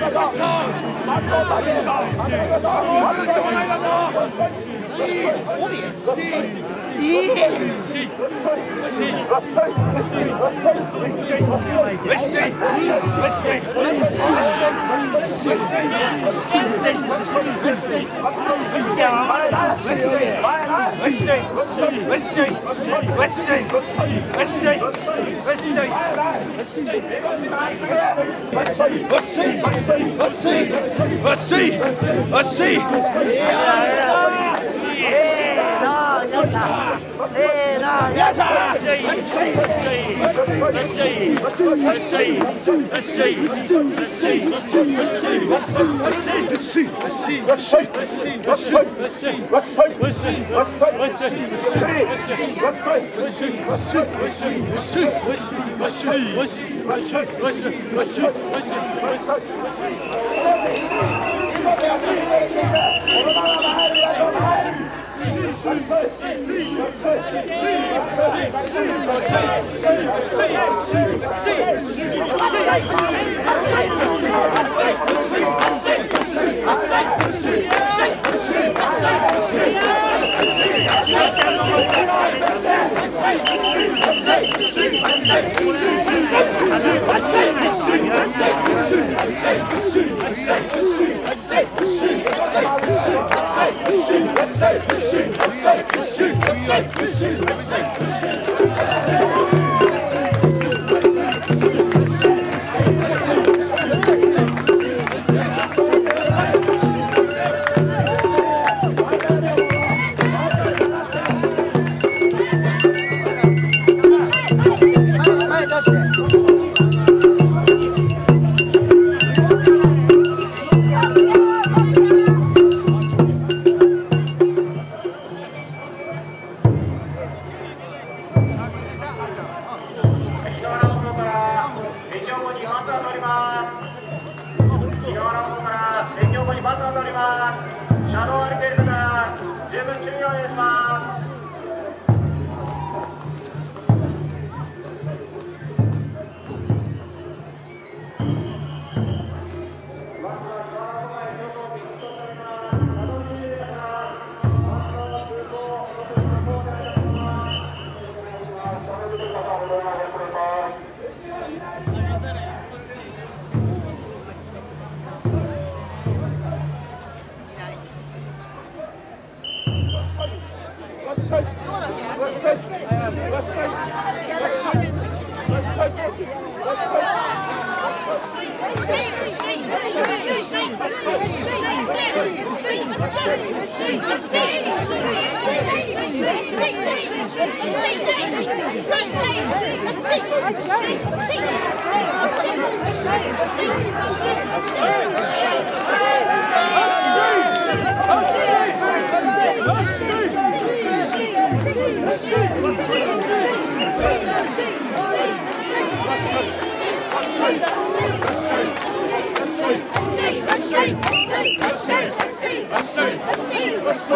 Let's go!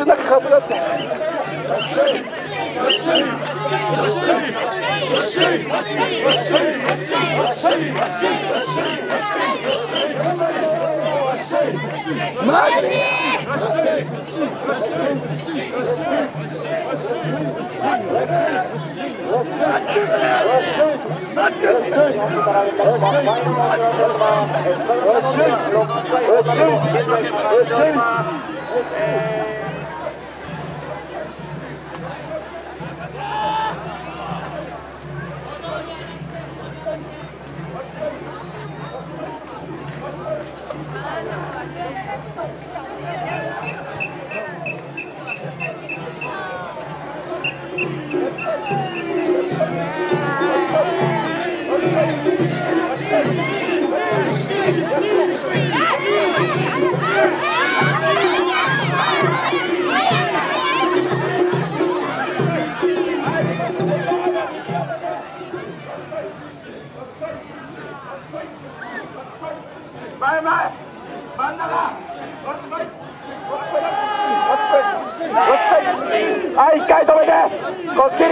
真的很